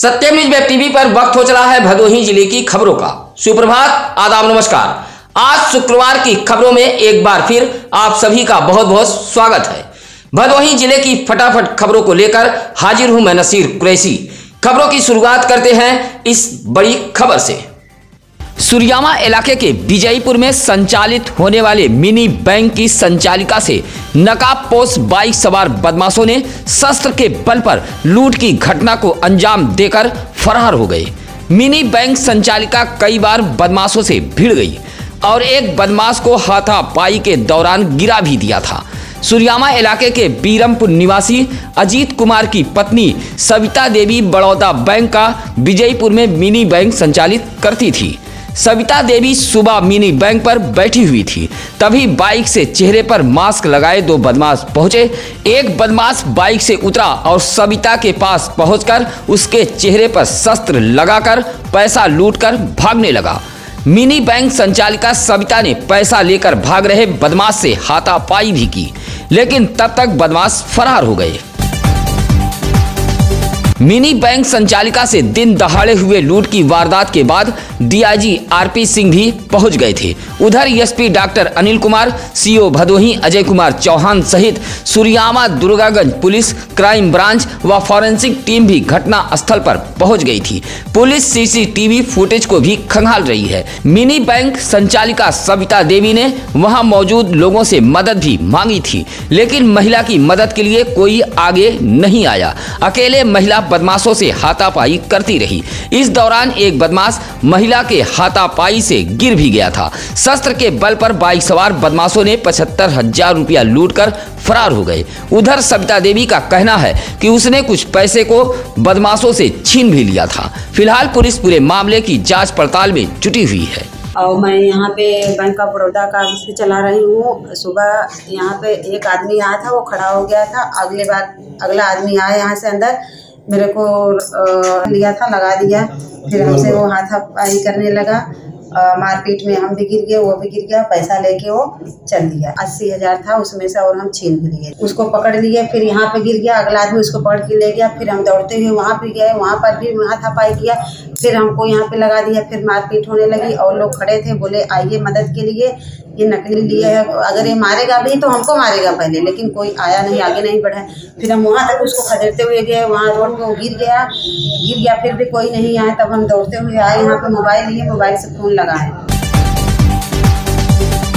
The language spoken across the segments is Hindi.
सत्यम न्यूज वेब टीवी पर वक्त हो चला है भदोही जिले की खबरों का। सुप्रभात, आदाब, नमस्कार। आज शुक्रवार की खबरों में एक बार फिर आप सभी का बहुत बहुत स्वागत है। भदोही जिले की फटाफट खबरों को लेकर हाजिर हूं मैं नसीर कुरैशी। खबरों की शुरुआत करते हैं इस बड़ी खबर से। सूर्यामा इलाके के विजयपुर में संचालित होने वाले मिनी बैंक की संचालिका से नकाबपोश बाइक सवार बदमाशों ने शस्त्र के बल पर लूट की घटना को अंजाम देकर फरार हो गए। मिनी बैंक संचालिका कई बार बदमाशों से भिड़ गई और एक बदमाश को हाथापाई के दौरान गिरा भी दिया था। सूर्यामा इलाके के बीरमपुर निवासी अजीत कुमार की पत्नी सविता देवी बड़ौदा बैंक का विजयपुर में मिनी बैंक संचालित करती थी। सविता देवी सुबह मिनी बैंक पर बैठी हुई थी, तभी बाइक से चेहरे पर मास्क लगाए दो बदमाश पहुंचे। एक बदमाश बाइक से उतरा और सविता के पास पहुंचकर उसके चेहरे पर शस्त्र लगाकर पैसा लूटकर भागने लगा। मिनी बैंक संचालिका सविता ने पैसा लेकर भाग रहे बदमाश से हाथापाई भी की, लेकिन तब तक बदमाश फरार हो गए। मिनी बैंक संचालिका से दिन दहाड़े हुए लूट की वारदात के बाद डीआईजी आरपी सिंह भी पहुंच गए थे। उधर SP doctor Anil Kumar, CO Bhadohi Ajay Kumar Chauhan सहित सूर्यामा दुर्गागंज पुलिस, क्राइम ब्रांच व फॉरेंसिक टीम भी घटना स्थल पर पहुंच गई थी। पुलिस सीसीटीवी फुटेज को भी खंगाल रही है। मिनी बैंक संचालिका सविता देवी ने वहाँ मौजूद लोगों से मदद भी मांगी थी, लेकिन महिला की मदद के लिए कोई आगे नहीं आया। अकेले महिला बदमाशों से हाथापाई करती रही। इस दौरान एक बदमाश महिला के हाथापाई से गिर भी गया था। शस्त्र के बल पर बाइक सवार बदमाशों ने 75,000 रुपया लूटकर फरार हो गए। उधर सविता देवी का कहना है कि उसने कुछ पैसे को बदमाशों से छीन भी लिया था। फिलहाल पुलिस पूरे मामले की जांच पड़ताल में जुटी हुई है। और मैं यहाँ पे बैंक ऑफ बड़ौदा का ऑफिस भी चला रही हूँ। सुबह यहाँ पे एक आदमी आया था, वो खड़ा हो गया था। अगला आदमी आया यहाँ से अंदर, मेरे को लिया था, लगा दिया। फिर हमसे वो हाथापाई करने लगा। मारपीट में हम भी गिर गए, वो भी गिर गया। पैसा लेके वो चल दिया। 80,000 था उसमें से, और हम छीन भी लिए। उसको पकड़ लिए, फिर यहाँ पे गिर गया। अगला आदमी उसको पकड़ के ले गया। फिर हम दौड़ते हुए वहाँ पे गए, वहाँ पर भी हाथापाई किया। फिर हमको यहाँ पे लगा दिया। फिर मारपीट होने लगी और लोग खड़े थे, बोले आइए मदद के लिए, ये नकली लिए है, अगर ये मारेगा भी तो हमको मारेगा पहले। लेकिन कोई आया नहीं, आगे नहीं बढ़ा। फिर हम वहाँ तक उसको खदेड़ते हुए गए, वहाँ रोड पे वो गिर गया। फिर भी कोई नहीं आया। तब हम दौड़ते हुए आए यहाँ पे, मोबाइल लिए, मोबाइल से फोन लगाए।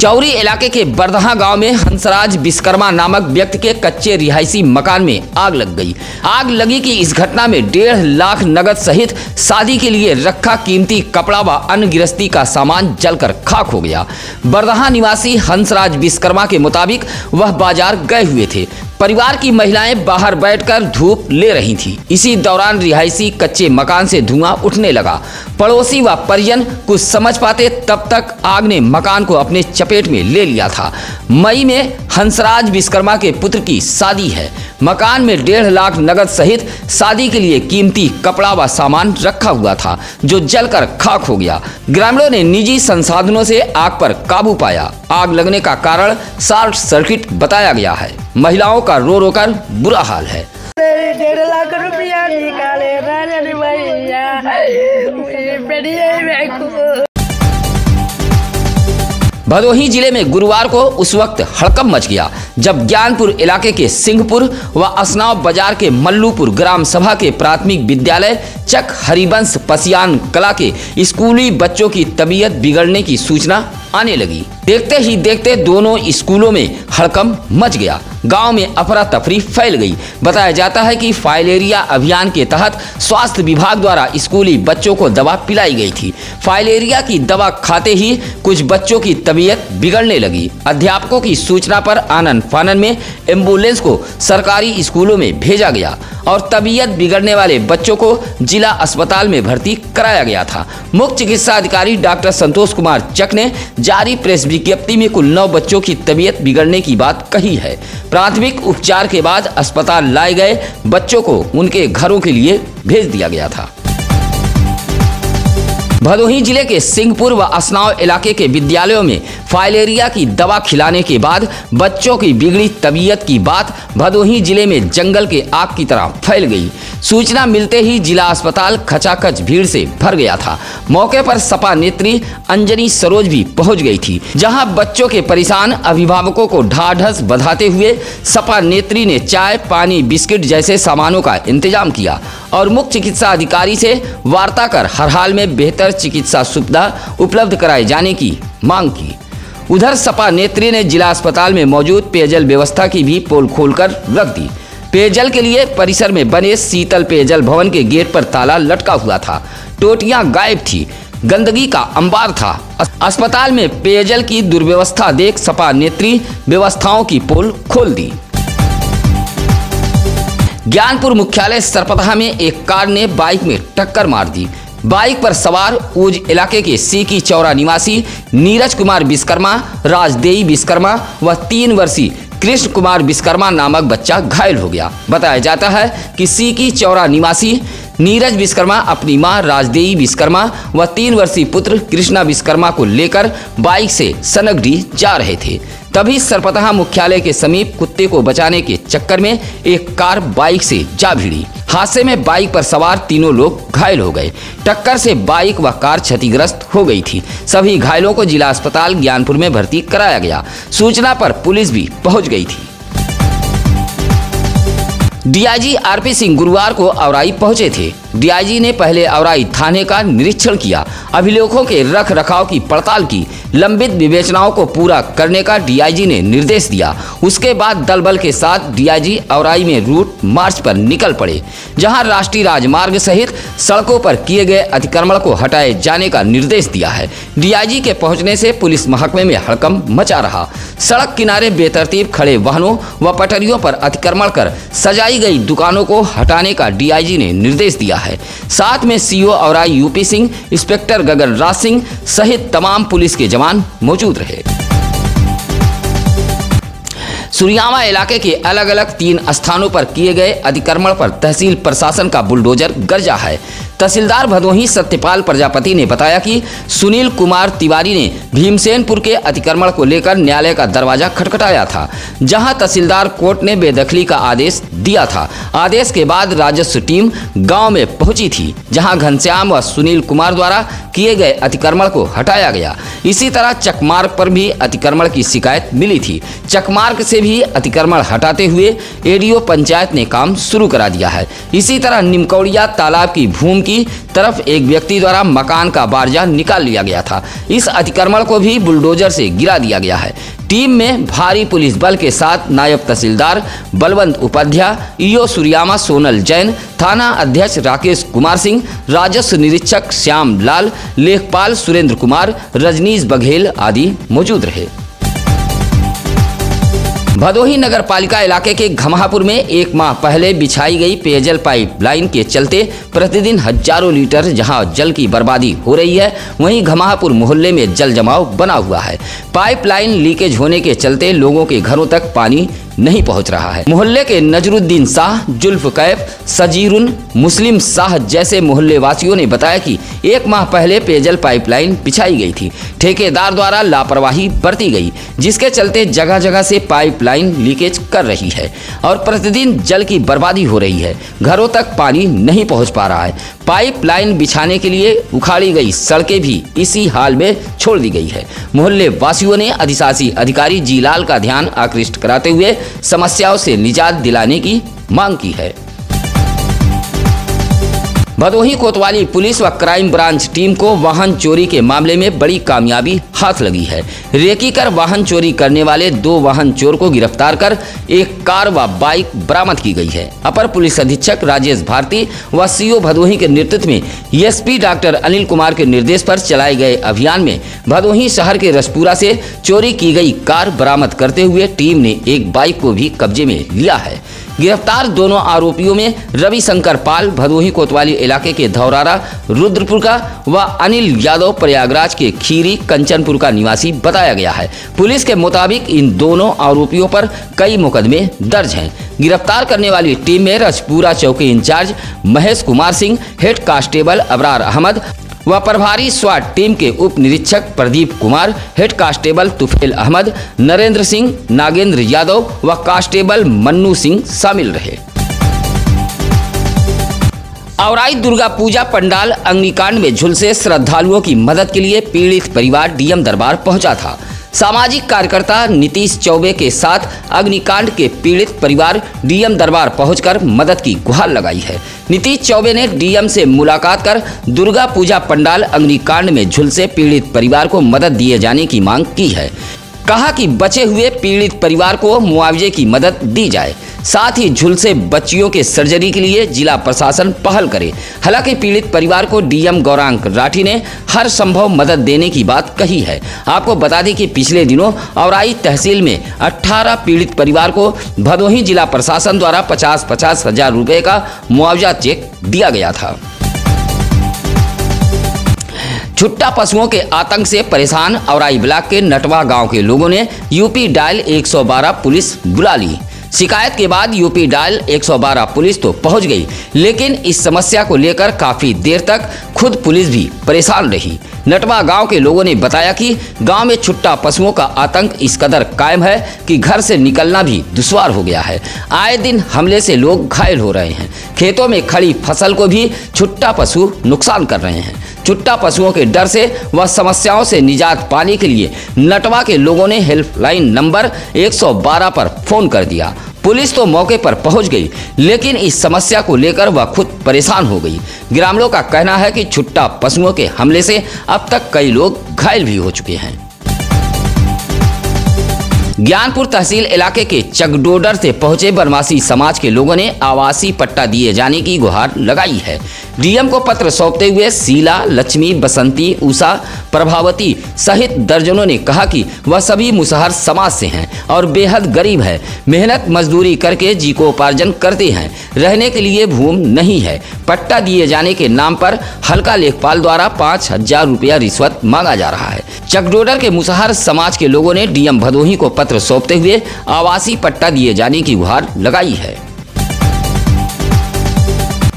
चौरी इलाके के बरदहा गांव में हंसराज विश्वकर्मा नामक व्यक्ति के कच्चे रिहायशी मकान में आग लग गई। आग लगी कि इस घटना में 1.5 लाख नगद सहित शादी के लिए रखा कीमती कपड़ा व अन्य गृहस्थी का सामान जलकर खाक हो गया। बरदहा निवासी हंसराज विश्वकर्मा के मुताबिक वह बाजार गए हुए थे। परिवार की महिलाएं बाहर बैठकर धूप ले रही थीं। इसी दौरान रिहायशी कच्चे मकान से धुआं उठने लगा। पड़ोसी व परिजन कुछ समझ पाते तब तक आग ने मकान को अपने चपेट में ले लिया था। मई में हंसराज विश्वकर्मा के पुत्र की शादी है। मकान में 1.5 लाख नगद सहित शादी के लिए कीमती कपड़ा व सामान रखा हुआ था, जो जलकर खाक हो गया। ग्रामीणों ने निजी संसाधनों से आग पर काबू पाया। आग लगने का कारण शॉर्ट सर्किट बताया गया है। महिलाओं का रो रो कर बुरा हाल है। 1.5 लाख रुपया निकाले राजन भैया। भदोही जिले में गुरुवार को उस वक्त हड़कंप मच गया जब ज्ञानपुर इलाके के सिंहपुर व असनाव बाजार के मल्लूपुर ग्राम सभा के प्राथमिक विद्यालय चक हरिबंश पसियान कला के स्कूली बच्चों की तबीयत बिगड़ने की सूचना आने लगी। देखते ही देखते दोनों स्कूलों में हड़कंप मच गया। गांव में अफरा तफरी फैल गई। बताया जाता है कि फाइलेरिया अभियान के तहत स्वास्थ्य विभाग द्वारा स्कूली बच्चों को दवा पिलाई गई थी। फाइलेरिया की दवा खाते ही कुछ बच्चों की तबीयत बिगड़ने लगी। अध्यापकों की सूचना पर आनन फानन में एम्बुलेंस को सरकारी स्कूलों में भेजा गया और तबीयत बिगड़ने वाले बच्चों को जिला अस्पताल में भर्ती कराया गया था। मुख्य चिकित्सा अधिकारी डॉक्टर संतोष कुमार चक ने जारी प्रेस विज्ञप्ति में कुल 9 बच्चों की तबीयत बिगड़ने की बात कही है। प्राथमिक उपचार के बाद अस्पताल लाए गए बच्चों को उनके घरों के लिए भेज दिया गया था। भदोही जिले के सिंहपुर व असनाव इलाके के विद्यालयों में फाइलेरिया की दवा खिलाने के बाद बच्चों की बिगड़ी तबीयत की बात भदोही जिले में जंगल के आग की तरह फैल गई। सूचना मिलते ही जिला अस्पताल खचाखच भीड़ से भर गया था। मौके पर सपा नेत्री अंजनी सरोज भी पहुंच गई थी, जहां बच्चों के परेशान अभिभावकों को ढाढ़स बधाते हुए सपा नेत्री ने चाय, पानी, बिस्किट जैसे सामानों का इंतजाम किया और मुख्य चिकित्सा अधिकारी से वार्ता कर हर हाल में बेहतर चिकित्सा सुविधा उपलब्ध कराए जाने की मांग की। उधर सपा नेत्री ने जिला अस्पताल में मौजूद पेयजल व्यवस्था की भी पोल खोलकर रख दी। पेयजल के लिए परिसर में बने शीतल पेयजल भवन के गेट पर ताला लटका हुआ था, टोटियां गायब थी, गंदगी का अंबार था। अस्पताल में पेयजल की दुर्व्यवस्था देख सपा नेत्री व्यवस्थाओं की पोल खोल दी। ज्ञानपुर मुख्यालय सरपदहा में एक कार ने बाइक में टक्कर मार दी। बाइक पर सवार ऊज इलाके के सीकी चौरा निवासी नीरज कुमार विश्वकर्मा, राजदेई विश्वकर्मा व 3 वर्षीय कृष्ण कुमार विश्वकर्मा नामक बच्चा घायल हो गया। बताया जाता है कि सीकी चौरा निवासी नीरज विश्वकर्मा अपनी मां राजदेई विश्वकर्मा व 3 वर्षीय पुत्र कृष्णा विश्वकर्मा को लेकर बाइक से सनगडी जा रहे थे। तभी सरपदहा मुख्यालय के समीप कुत्ते को बचाने के चक्कर में एक कार बाइक से जा भिड़ी। हादसे में बाइक पर सवार तीनों लोग घायल हो गए। टक्कर से बाइक व कार क्षतिग्रस्त हो गई थी। सभी घायलों को जिला अस्पताल ज्ञानपुर में भर्ती कराया गया। सूचना पर पुलिस भी पहुंच गई थी। डीआईजी आरपी सिंह गुरुवार को औराई पहुंचे थे। डीआईजी ने पहले औराई थाने का निरीक्षण किया, अभिलेखों के रख रखाव की पड़ताल की, लंबित विवेचनाओं को पूरा करने का डीआईजी ने निर्देश दिया। उसके बाद दल बल के साथ डीआईजी औराई में रूट मार्च पर निकल पड़े, जहां राष्ट्रीय राजमार्ग सहित सड़कों पर किए गए अतिक्रमण को हटाए जाने का निर्देश दिया है। डीआईजी के पहुंचने से पुलिस महकमे में हड़कंप मचा रहा। सड़क किनारे बेतरतीब खड़े वाहनों व पटरियों पर अतिक्रमण कर सजाई गई दुकानों को हटाने का डीआईजी ने निर्देश दिया है। साथ में CO Aurai UP Singh, inspector Gagan Raj Singh सहित तमाम पुलिस के जवान मौजूद रहे। सूर्यामा इलाके के अलग अलग 3 स्थानों पर किए गए अतिक्रमण पर तहसील प्रशासन का बुलडोजर गर्जा है। तहसीलदार भदोही सत्यपाल प्रजापति ने बताया कि सुनील कुमार तिवारी ने भीमसेनपुर के अतिक्रमण को लेकर न्यायालय का दरवाजा खटखटाया था, जहां तहसीलदार कोर्ट ने बेदखली का आदेश दिया था। आदेश के बाद राजस्व टीम गांव में पहुंची थी, जहां घनश्याम व सुनील कुमार द्वारा किए गए अतिक्रमण को हटाया गया। इसी तरह चकमार्ग पर भी अतिक्रमण की शिकायत मिली थी। चकमार्ग से भी अतिक्रमण हटाते हुए एडीओ पंचायत ने काम शुरू करा दिया है। इसी तरह निमकौड़िया तालाब की भूमि की तरफ एक व्यक्ति द्वारा मकान का बारजा निकाल लिया गया था। इस अतिक्रमण को भी बुलडोजर से गिरा दिया गया है। टीम में भारी पुलिस बल के साथ नायब तहसीलदार बलवंत उपाध्याय, ईओ सूर्यामा सोनल जैन, थाना अध्यक्ष राकेश कुमार सिंह, राजस्व निरीक्षक श्याम लाल, लेखपाल सुरेंद्र कुमार, रजनीश बघेल आदि मौजूद रहे। भदोही नगर पालिका इलाके के घमाहपुर में एक माह पहले बिछाई गई पेयजल पाइपलाइन के चलते प्रतिदिन हजारों लीटर जहां जल की बर्बादी हो रही है, वहीं घमाहपुर मोहल्ले में जल जमाव बना हुआ है। पाइपलाइन लीकेज होने के चलते लोगों के घरों तक पानी नहीं पहुंच रहा है। मोहल्ले के नजरुद्दीन शाह, जुल्फकैफ, सजीरुन, मुस्लिम शाह जैसे मोहल्ले वासियों ने बताया कि एक माह पहले पेयजल पाइपलाइन बिछाई गई थी। ठेकेदार द्वारा लापरवाही बरती गई, जिसके चलते जगह जगह से पाइपलाइन लीकेज कर रही है और प्रतिदिन जल की बर्बादी हो रही है। घरों तक पानी नहीं पहुँच पा रहा है। पाइपलाइन बिछाने के लिए उखाड़ी गई सड़कें भी इसी हाल में छोड़ दी गई है। मोहल्ले वासियों ने अधिशासी अधिकारी जीलाल का ध्यान आकृष्ट कराते हुए समस्याओं से निजात दिलाने की मांग की है। भदोही कोतवाली पुलिस व क्राइम ब्रांच टीम को वाहन चोरी के मामले में बड़ी कामयाबी हाथ लगी है। रेकी कर वाहन चोरी करने वाले 2 वाहन चोर को गिरफ्तार कर एक कार व बाइक बरामद की गई है। अपर पुलिस अधीक्षक राजेश भारती व सीओ भदोही के नेतृत्व में एसपी डॉक्टर अनिल कुमार के निर्देश पर चलाए गए अभियान में भदोही शहर के रसपुरा से चोरी की गई कार बरामद करते हुए टीम ने एक बाइक को भी कब्जे में लिया है। गिरफ्तार दोनों आरोपियों में रविशंकर पाल भदोही कोतवाली इलाके के धौरारा रुद्रपुर का व अनिल यादव प्रयागराज के खीरी कंचनपुर का निवासी बताया गया है। पुलिस के मुताबिक इन दोनों आरोपियों पर कई मुकदमे दर्ज हैं। गिरफ्तार करने वाली टीम में रजपुरा चौकी incharge Mahesh Kumar Singh, head constable Abrar Ahmad व प्रभारी स्वाट टीम के उप निरीक्षक प्रदीप कुमार, हेड कांस्टेबल तुफेल अहमद, नरेंद्र सिंह, नागेंद्र यादव व कांस्टेबल मन्नू सिंह शामिल रहे। औराई दुर्गा पूजा पंडाल अग्निकांड में झुलसे श्रद्धालुओं की मदद के लिए पीड़ित परिवार डीएम दरबार पहुंचा था। सामाजिक कार्यकर्ता नीतीश चौबे के साथ अग्निकांड के पीड़ित परिवार डीएम दरबार पहुंचकर मदद की गुहार लगाई है। नीतीश चौबे ने डीएम से मुलाकात कर दुर्गा पूजा पंडाल अग्निकांड में झुलसे पीड़ित परिवार को मदद दिए जाने की मांग की है। कहा कि बचे हुए पीड़ित परिवार को मुआवजे की मदद दी जाए, साथ ही झुलसे बच्चियों के सर्जरी के लिए जिला प्रशासन पहल करे। हालांकि पीड़ित परिवार को डीएम गौरांग राठी ने हर संभव मदद देने की बात कही है। आपको बता दें कि पिछले दिनों औराई तहसील में 18 पीड़ित परिवार को भदोही जिला प्रशासन द्वारा 50-50 हज़ार रुपये का मुआवजा चेक दिया गया था। छुट्टा पशुओं के आतंक से परेशान औराई ब्लॉक के नटवा गांव के लोगों ने यूपी डायल 112 पुलिस बुला ली। शिकायत के बाद यूपी डायल 112 पुलिस तो पहुंच गई, लेकिन इस समस्या को लेकर काफ़ी देर तक खुद पुलिस भी परेशान रही। नटवा गांव के लोगों ने बताया कि गांव में छुट्टा पशुओं का आतंक इस कदर कायम है कि घर से निकलना भी दुश्वार हो गया है। आए दिन हमले से लोग घायल हो रहे हैं। खेतों में खड़ी फसल को भी छुट्टा पशु नुकसान कर रहे हैं। छुट्टा पशुओं के डर से व समस्याओं से निजात पाने के लिए नटवा के लोगों ने हेल्पलाइन नंबर 112 पर फोन कर दिया। पुलिस तो मौके पर पहुंच गई, लेकिन इस समस्या को लेकर वह खुद परेशान हो गई। ग्रामीणों का कहना है कि छुट्टा पशुओं के हमले से अब तक कई लोग घायल भी हो चुके हैं। ज्ञानपुर तहसील इलाके के चकडोडर से पहुंचे बनवासी समाज के लोगों ने आवासीय पट्टा दिए जाने की गुहार लगाई है। डीएम को पत्र सौंपते हुए शीला, लक्ष्मी, बसंती, उषा, प्रभावती सहित दर्जनों ने कहा कि वह सभी मुसहर समाज से हैं और बेहद गरीब है। मेहनत मजदूरी करके जीविकोपार्जन करते हैं, रहने के लिए भूमि नहीं है। पट्टा दिए जाने के नाम पर हल्का लेखपाल द्वारा 5,000 रुपया रिश्वत मांगा जा रहा है। चकडोडर के मुसहर समाज के लोगों ने डीएम भदोही को पत्र सौंपते हुए आवासीय पट्टा दिए जाने की गुहार लगाई है।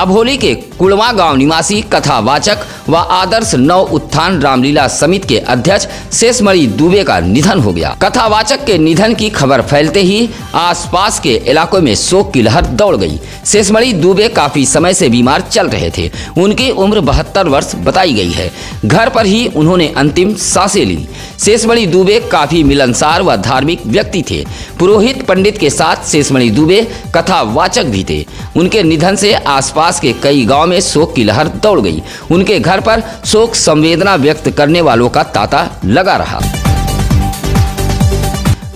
अभोली के कुड़वा गांव निवासी कथावाचक व आदर्श नव उत्थान रामलीला समिति के अध्यक्ष शेषमणि दुबे का निधन हो गया। कथावाचक के निधन की खबर फैलते ही आसपास के इलाकों में शोक की लहर दौड़ गई। शेषमणि दुबे काफी समय से बीमार चल रहे थे। उनकी उम्र 72 वर्ष बताई गई है। घर पर ही उन्होंने अंतिम सांसें ली। शेषमणि दुबे काफी मिलनसार व धार्मिक व्यक्ति थे। पुरोहित पंडित के साथ शेषमणि दुबे कथावाचक भी थे। उनके निधन से आसपास के कई गाँव में शोक की लहर दौड़ गई। उनके घर पर शोक संवेदना व्यक्त करने वालों का तांता लगा रहा।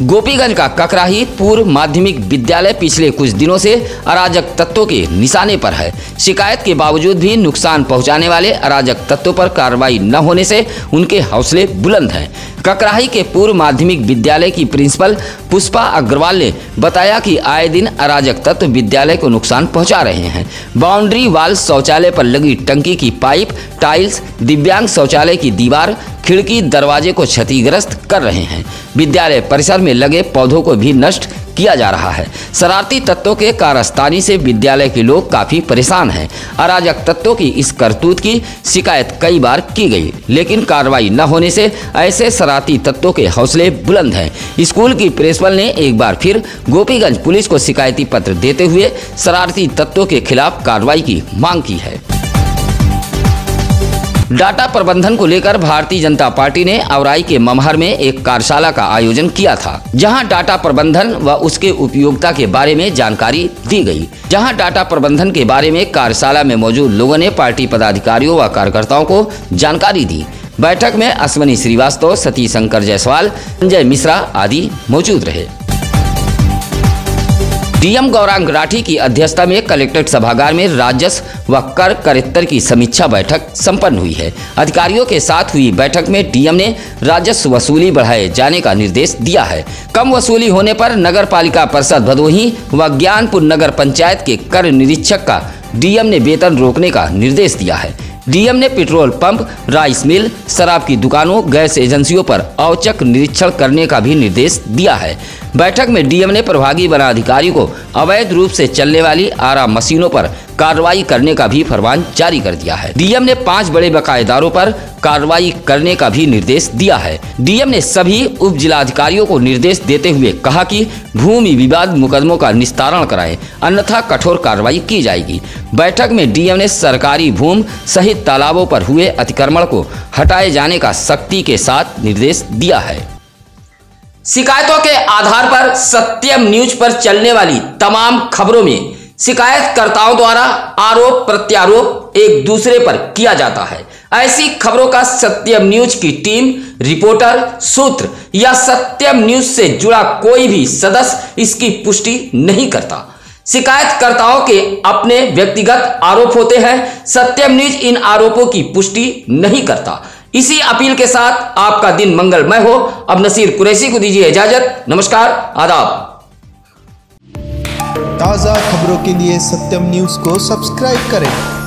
गोपीगंज का ककराही पूर्व माध्यमिक विद्यालय पिछले कुछ दिनों से अराजक तत्वों के निशाने पर है। शिकायत के बावजूद भी नुकसान पहुंचाने वाले अराजक तत्वों पर कार्रवाई न होने से उनके हौसले बुलंद हैं। ककराही के पूर्व माध्यमिक विद्यालय की प्रिंसिपल पुष्पा अग्रवाल ने बताया कि आए दिन अराजक तत्व विद्यालय को नुकसान पहुंचा रहे हैं। बाउंड्री वाल, शौचालय पर लगी टंकी की पाइप, टाइल्स, दिव्यांग शौचालय की दीवार, खिड़की, दरवाजे को क्षतिग्रस्त कर रहे हैं। विद्यालय परिसर में लगे पौधों को भी नष्ट किया जा रहा है। शरारती तत्वों के कारस्तानी से विद्यालय के लोग काफी परेशान हैं। अराजक तत्वों की इस करतूत की शिकायत कई बार की गई, लेकिन कार्रवाई न होने से ऐसे शरारती तत्वों के हौसले बुलंद हैं। स्कूल की प्रिंसिपल ने एक बार फिर गोपीगंज पुलिस को शिकायती पत्र देते हुए शरारती तत्वों के खिलाफ कार्रवाई की मांग की है। डाटा प्रबंधन को लेकर भारतीय जनता पार्टी ने औराई के ममहर में एक कार्यशाला का आयोजन किया था, जहां डाटा प्रबंधन व उसके उपयोगिता के बारे में जानकारी दी गई। जहां डाटा प्रबंधन के बारे में कार्यशाला में मौजूद लोगों ने पार्टी पदाधिकारियों व कार्यकर्ताओं को जानकारी दी। बैठक में अश्विनी श्रीवास्तव, सती शंकर जायसवाल, संजय मिश्रा आदि मौजूद रहे। डीएम गौरांग राठी की अध्यक्षता में कलेक्ट्रेट सभागार में राजस्व व कर करेत्तर की समीक्षा बैठक संपन्न हुई है। अधिकारियों के साथ हुई बैठक में डीएम ने राजस्व वसूली बढ़ाए जाने का निर्देश दिया है। कम वसूली होने पर नगर पालिका परिषद भदोही व ज्ञानपुर नगर पंचायत के कर निरीक्षक का डीएम ने वेतन रोकने का निर्देश दिया है। डीएम ने पेट्रोल पंप, राइस मिल, शराब की दुकानों, गैस एजेंसियों पर औचक निरीक्षण करने का भी निर्देश दिया है। बैठक में डीएम ने प्रभागी वनाधिकारी को अवैध रूप से चलने वाली आरा मशीनों पर कार्रवाई करने का भी फरमान जारी कर दिया है। डीएम ने 5 बड़े बकायेदारों पर कार्रवाई करने का भी निर्देश दिया है। डीएम ने सभी उप जिलाधिकारियों को निर्देश देते हुए कहा कि भूमि विवाद मुकदमों का निस्तारण कराएं, अन्यथा कठोर कार्रवाई की जाएगी। बैठक में डीएम ने सरकारी भूमि सहित तालाबों पर हुए अतिक्रमण को हटाए जाने का सख्ती के साथ निर्देश दिया है। शिकायतों के आधार पर सत्यम न्यूज पर चलने वाली तमाम खबरों में शिकायतकर्ताओं द्वारा आरोप प्रत्यारोप एक दूसरे पर किया जाता है। ऐसी खबरों का सत्यम न्यूज की टीम, रिपोर्टर, सूत्र या सत्यम न्यूज से जुड़ा कोई भी सदस्य इसकी पुष्टि नहीं करता। शिकायतकर्ताओं के अपने व्यक्तिगत आरोप होते हैं। सत्यम न्यूज इन आरोपों की पुष्टि नहीं करता। इसी अपील के साथ आपका दिन मंगलमय हो। अब नसीर कुरैशी को दीजिए इजाजत। नमस्कार, आदाब। ताज़ा खबरों के लिए सत्यम न्यूज़ को सब्सक्राइब करें।